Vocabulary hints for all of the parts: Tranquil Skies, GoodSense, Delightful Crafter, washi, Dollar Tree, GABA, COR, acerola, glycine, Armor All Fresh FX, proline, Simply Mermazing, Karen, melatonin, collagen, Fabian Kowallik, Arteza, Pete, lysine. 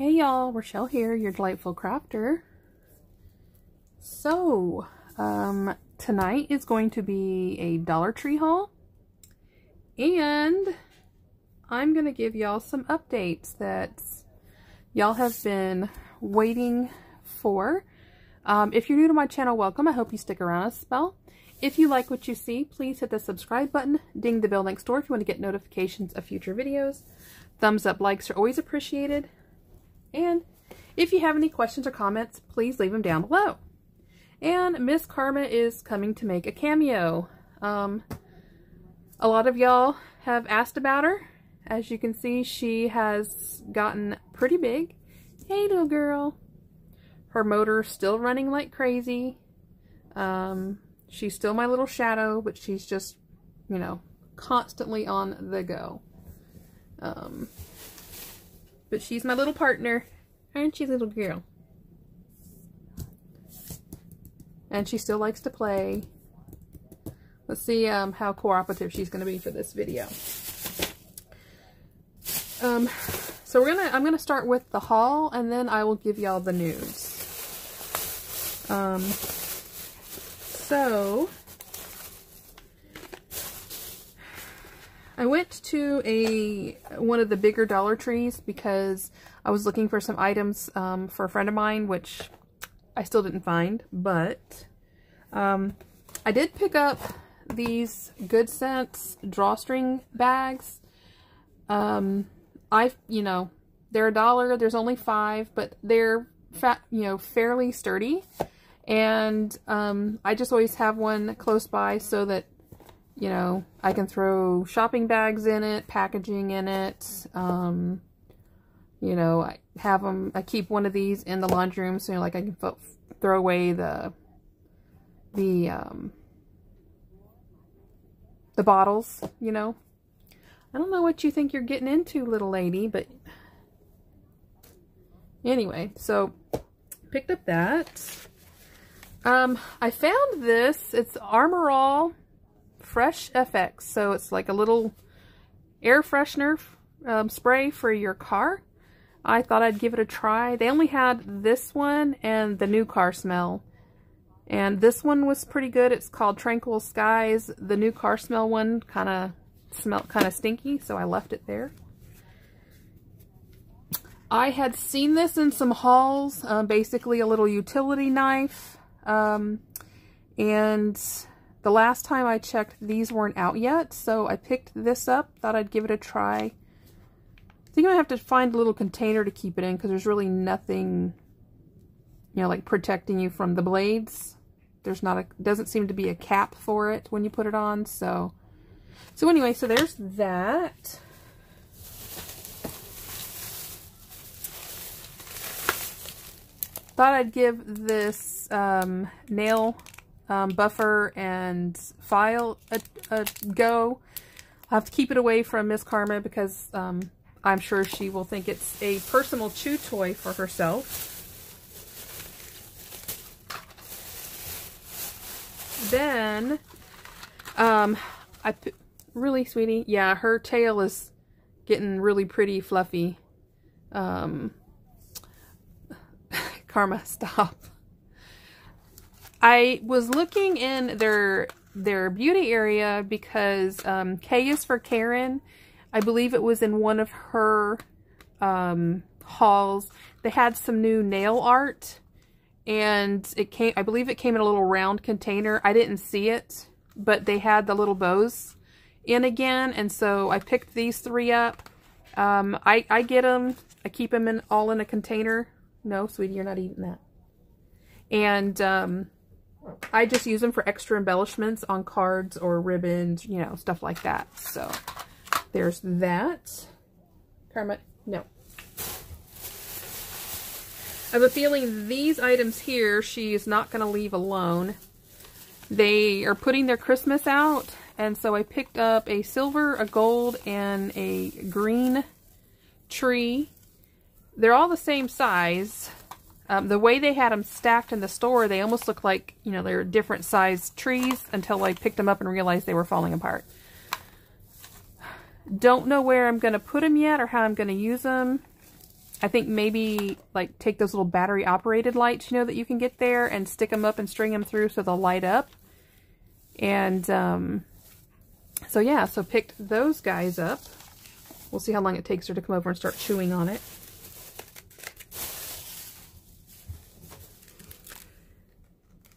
Hey y'all, Rochelle here, your Delightful Crafter. So, tonight is going to be a Dollar Tree haul, and I'm going to give y'all some updates that y'all have been waiting for. If you're new to my channel, welcome. I hope you stick around a spell. If you like what you see, please hit the subscribe button, ding the bell next door if you want to get notifications of future videos. Thumbs up, likes are always appreciated. And if you have any questions or comments, please leave them down below. And Miss Karma is coming to make a cameo. A lot of y'all have asked about her. As you can see, she has gotten pretty big. Hey, little girl. Her motor's still running like crazy. She's still my little shadow, but she's just, you know, constantly on the go. But she's my little partner. Aren't she, little girl? And she still likes to play. Let's see how cooperative she's going to be for this video. So I'm gonna start with the haul, and then I will give y'all the news. So I went to one of the bigger Dollar Trees because I was looking for some items for a friend of mine, which I still didn't find, but I did pick up these GoodSense drawstring bags. You know, they're $1, there's only 5, but they're fairly sturdy, and I just always have one close by so that, you know, I can throw shopping bags in it, packaging in it. You know, I have them, I keep one of these in the laundry room, so, you know, like I can throw away the bottles, you know. I don't know what you think you're getting into, little lady, but anyway, so picked up that. I found this, it's Armor All Fresh FX, so it's like a little air freshener spray for your car. I thought I'd give it a try. They only had this one and the new car smell, and this one was pretty good. It's called Tranquil Skies. The new car smell one kind of stinky, so I left it there. I had seen this in some hauls, basically a little utility knife, and the last time I checked, these weren't out yet, so I picked this up, thought I'd give it a try. I think I have to find a little container to keep it in, because there's really nothing, you know, like protecting you from the blades. There's not doesn't seem to be a cap for it when you put it on, so. So anyway, so there's that. Thought I'd give this nail buffer and file a go. I'll have to keep it away from Miss Karma because I'm sure she will think it's a personal chew toy for herself. Then, really, sweetie? Yeah, her tail is getting really pretty fluffy. Karma, stop. I was looking in their beauty area because K is for Karen. I believe it was in one of her hauls. They had some new nail art, and it came. I believe it came in a little round container. I didn't see it, but they had the little bows in again, and so I picked these 3 up. I get them. I keep them all in a container. No, sweetie, you're not eating that. And I just use them for extra embellishments on cards or ribbons, you know, stuff like that. So there's that. Karma, no. I have a feeling these items here she's not going to leave alone. They are putting their Christmas out, and so I picked up a silver, a gold, and a green tree. They're all the same size. The way they had them stacked in the store, they almost look like, you know, they're different size trees until I picked them up and realized they were falling apart. Don't know where I'm going to put them yet or how I'm going to use them. I think maybe like take those little battery operated lights, you know, that you can get there and stick them up and string them through so they'll light up. And so yeah, so picked those guys up. We'll see how long it takes her to come over and start chewing on it.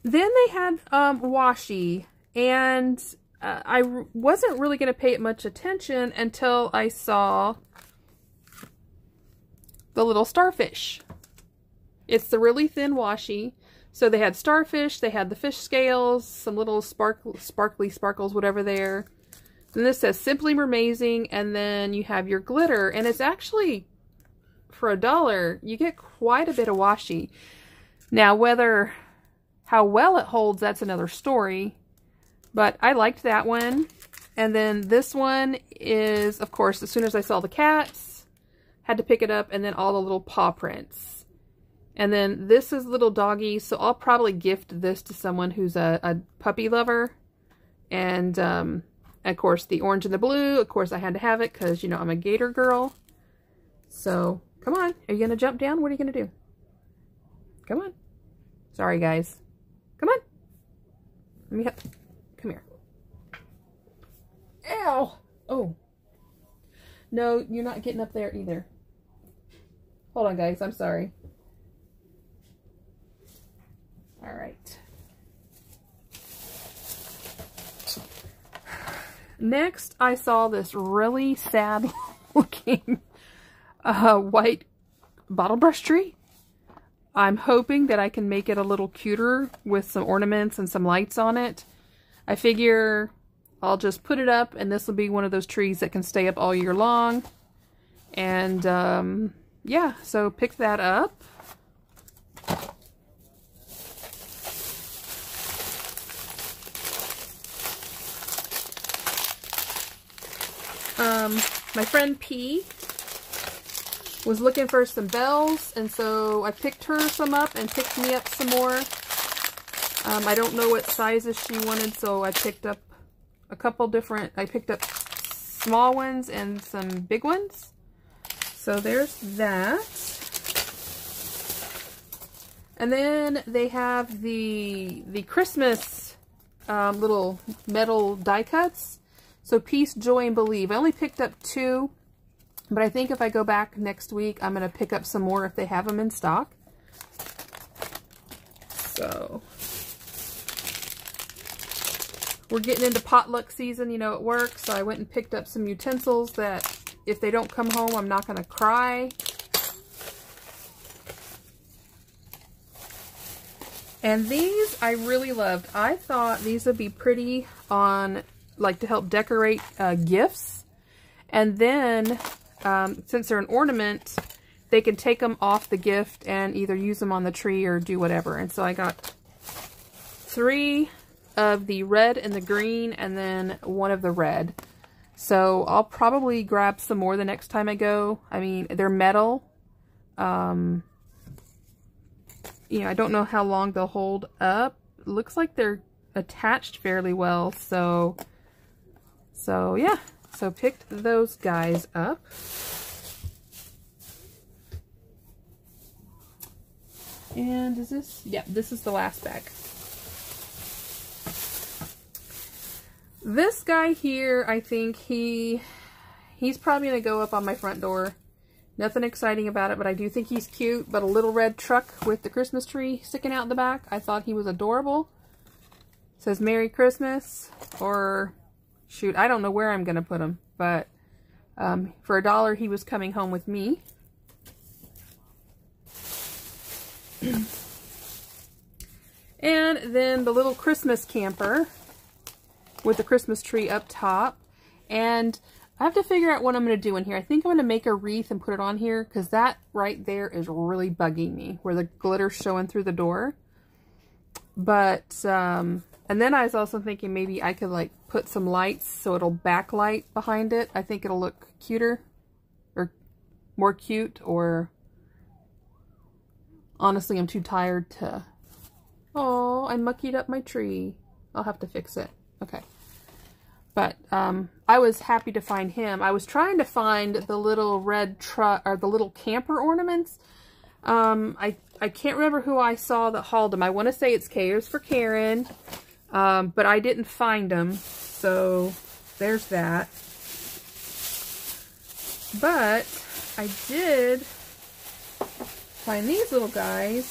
Then they had washi, and I wasn't really going to pay it much attention until I saw the little starfish. It's the really thin washi. So they had starfish, they had the fish scales, some little sparkles, whatever there. Then this says Simply Mermazing, and then you have your glitter, and it's actually, for $1, you get quite a bit of washi. Now, whether, how well it holds, that's another story, but I liked that one. And then this one is, of course, as soon as I saw the cats, had to pick it up, and then all the little paw prints. And then this is little doggy, so I'll probably gift this to someone who's a puppy lover. And, of course, the orange and the blue, of course I had to have it because, you know, I'm a gator girl. So, come on. Are you going to jump down? What are you going to do? Come on. Sorry, guys. Come on. Let me help. Come here. Ow! Oh. No, you're not getting up there either. Hold on, guys. I'm sorry. All right. Next, I saw this really sad looking white bottle brush tree. I'm hoping that I can make it a little cuter with some ornaments and some lights on it. I figure I'll just put it up, and this will be one of those trees that can stay up all year long. And yeah, so pick that up. My friend Pete was looking for some bells, and so I picked her some up and picked me up some more. I don't know what sizes she wanted, so I picked up a couple different. I picked up small ones and some big ones. So there's that. And then they have the Christmas little metal die cuts. So Peace, Joy, and Believe. I only picked up 2, but I think if I go back next week, I'm going to pick up some more if they have them in stock. So we're getting into potluck season, you know, at work. So I went and picked up some utensils that if they don't come home, I'm not going to cry. And these I really loved. I thought these would be pretty on... like to help decorate gifts, and then since they're an ornament, they can take them off the gift and either use them on the tree or do whatever. And so I got 3 of the red and the green, and then 1 of the red. So I'll probably grab some more the next time I go. I mean, they're metal. You know, I don't know how long they'll hold up. It looks like they're attached fairly well, so... so yeah, so picked those guys up. And is this, yeah, this is the last bag. This guy here, I think he's probably going to go up on my front door. Nothing exciting about it, but I do think he's cute. But a little red truck with the Christmas tree sticking out in the back. I thought he was adorable. It says Merry Christmas, or... shoot, I don't know where I'm going to put him, but for $1, he was coming home with me. And then the little Christmas camper with the Christmas tree up top. And I have to figure out what I'm going to do in here. I think I'm going to make a wreath and put it on here, because that right there is really bugging me, where the glitter's showing through the door. But... and then I was also thinking maybe I could like put some lights so it'll backlight behind it. I think it'll look cuter, or more cute, or honestly I'm too tired to... Oh, I muckied up my tree. I'll have to fix it. Okay. But I was happy to find him. I was trying to find the little red truck, or the little camper ornaments. I can't remember who I saw that hauled them. I want to say it's Cares for Karen, but I didn't find them, so there's that. But I did find these little guys.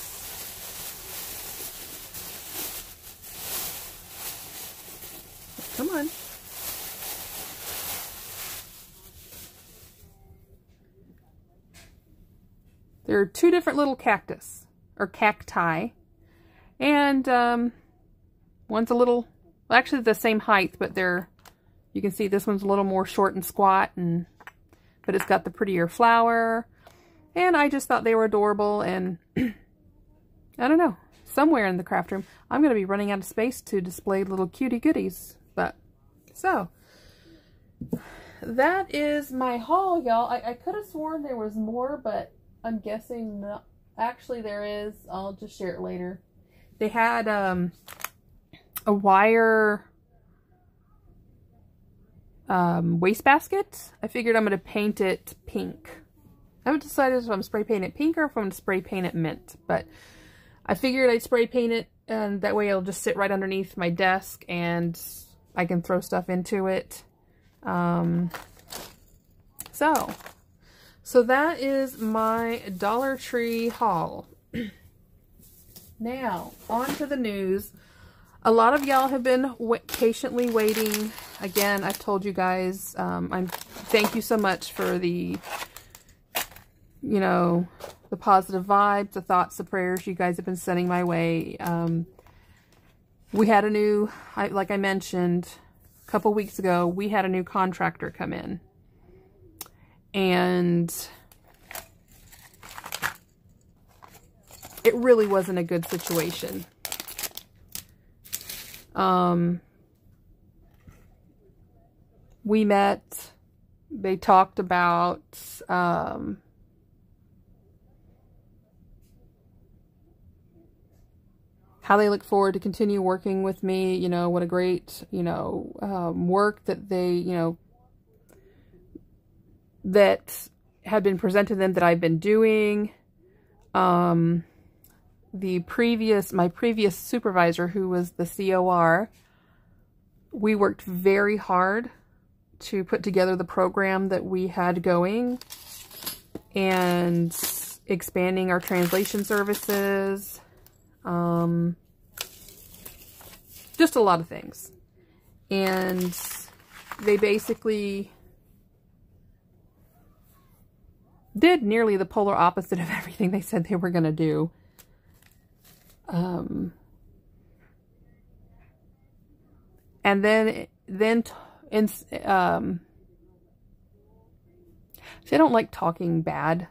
Come on. There are two different little cactus, or cacti, and one's a little, well, actually the same height, but they're, you can see this one's a little more short and squat, and but it's got the prettier flower, and I just thought they were adorable, and I don't know, somewhere in the craft room, I'm going to be running out of space to display little cutie goodies, but, so, that is my haul, y'all. I could have sworn there was more, but I'm guessing not. Actually there is. I'll just share it later. They had a wire wastebasket. I figured I'm going to paint it pink. I haven't decided if I'm spray paint it pink or if I'm going to spray paint it mint, but I figured I'd spray paint it, and that way it'll just sit right underneath my desk and I can throw stuff into it. So that is my Dollar Tree haul. Now, on to the news. A lot of y'all have been patiently waiting. Again, I've told you guys, thank you so much for the, you know, the positive vibes, the thoughts, the prayers you guys have been sending my way. We had a new, like I mentioned a couple weeks ago, we had a new contractor come in. And it really wasn't a good situation. We met, they talked about, how they look forward to continue working with me, you know, what a great, you know, work that they, you know, that had been presented to them that I've been doing. My previous supervisor, who was the COR, we worked very hard to put together the program that we had going and expanding our translation services. Just a lot of things. And they basically did nearly the polar opposite of everything they said they were going to do. And then see, I don't like talking bad.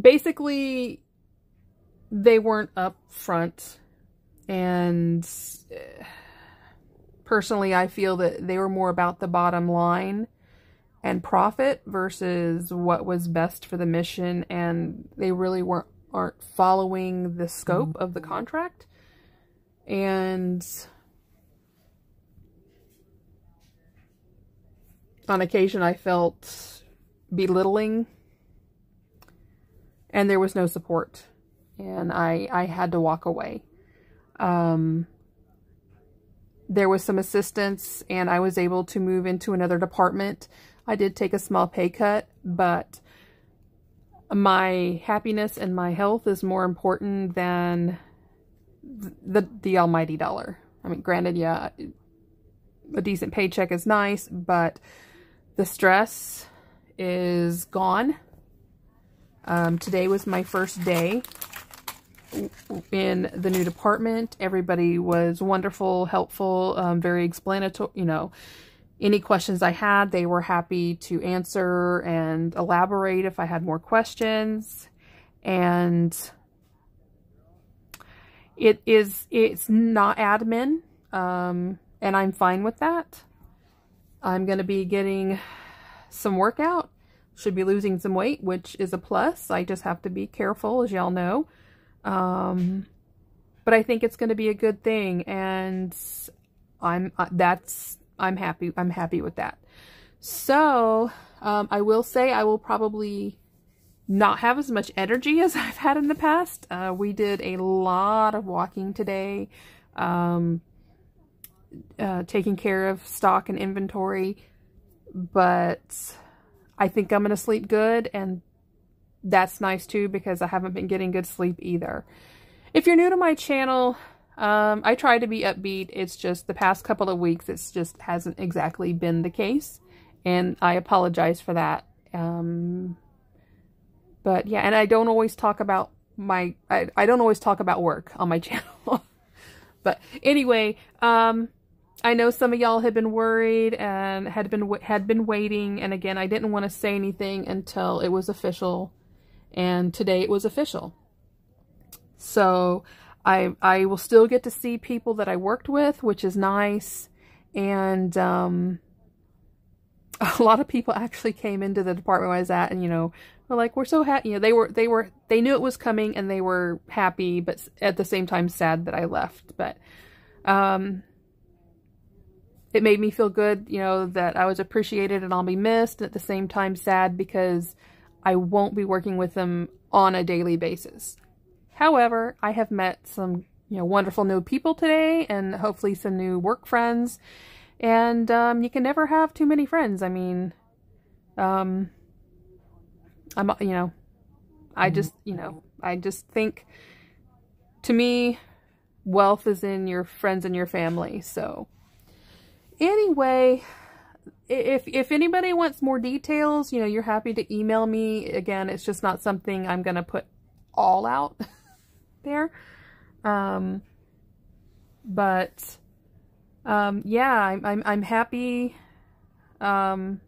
Basically, they weren't up front, and personally, I feel that they were more about the bottom line and profit versus what was best for the mission, and they really aren't following the scope of the contract. And on occasion, I felt belittling, and there was no support, and I had to walk away. There was some assistance, and I was able to move into another department. I did take a small pay cut, but my happiness and my health is more important than the almighty dollar. I mean, granted, yeah, a decent paycheck is nice, but the stress is gone. Today was my first day in the new department. Everybody was wonderful, helpful, very explanatory, you know, any questions I had, they were happy to answer and elaborate if I had more questions. And it's not admin, and I'm fine with that. I'm going to be getting some workout, should be losing some weight, which is a plus. I just have to be careful, as y'all know. but I think it's going to be a good thing, and I'm happy with that. So I will say I will probably not have as much energy as I've had in the past. We did a lot of walking today, taking care of stock and inventory, but I think I'm going to sleep good, and that's nice too, because I haven't been getting good sleep either. If you're new to my channel, I try to be upbeat. It's just the past couple of weeks, it's just hasn't exactly been the case, and I apologize for that. But yeah, and I don't always talk about my, I don't always talk about work on my channel. But anyway, I know some of y'all had been worried and had been waiting. And again, I didn't want to say anything until it was official, and today it was official. So I will still get to see people that I worked with, which is nice. And a lot of people actually came into the department where I was at, and you know, were like, we're so happy. You know, they knew it was coming, and they were happy, but at the same time sad that I left. But it made me feel good, you know, that I was appreciated and I'll be missed, and at the same time sad because I won't be working with them on a daily basis. However, I have met some, you know, wonderful new people today, and hopefully some new work friends. And you can never have too many friends. I mean, I just think, to me, wealth is in your friends and your family. So anyway, if anybody wants more details, you know, you're happy to email me. Again, it's just not something I'm going to put all out there. Yeah, I'm happy. I'm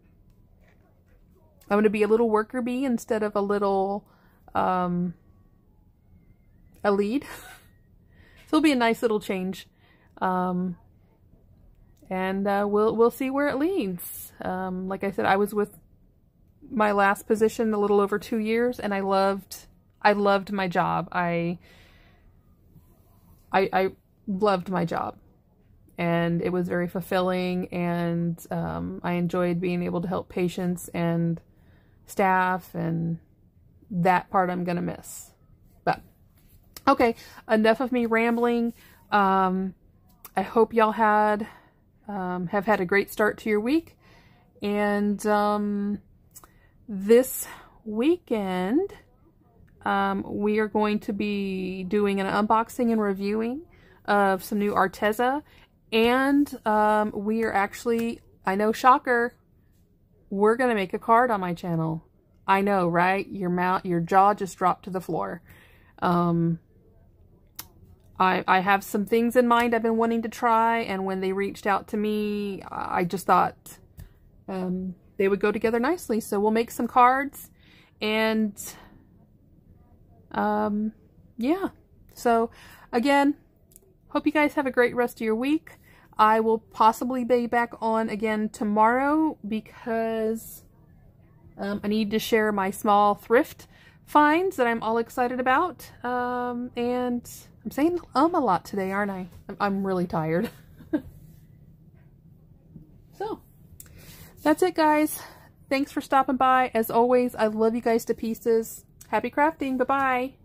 going to be a little worker bee instead of a little, a lead. So it'll be a nice little change. We'll see where it leads. Like I said, I was with my last position a little over 2 years, and I loved my job. I loved my job, and it was very fulfilling, and I enjoyed being able to help patients and staff, and that part I'm gonna miss. But okay, enough of me rambling. I hope y'all have had a great start to your week, and this weekend we are going to be doing an unboxing and reviewing of some new Arteza, and we are actually, I know, shocker, we're gonna make a card on my channel. I know, right? Your jaw just dropped to the floor. I have some things in mind I've been wanting to try, and when they reached out to me, I just thought they would go together nicely. So we'll make some cards, and yeah. So again, hope you guys have a great rest of your week. I will possibly be back on again tomorrow, because I need to share my small thrift finds that I'm all excited about. And I'm saying a lot today, aren't I? I'm really tired. So that's it, guys. Thanks for stopping by. As always, I love you guys to pieces. Happy crafting. Bye-bye.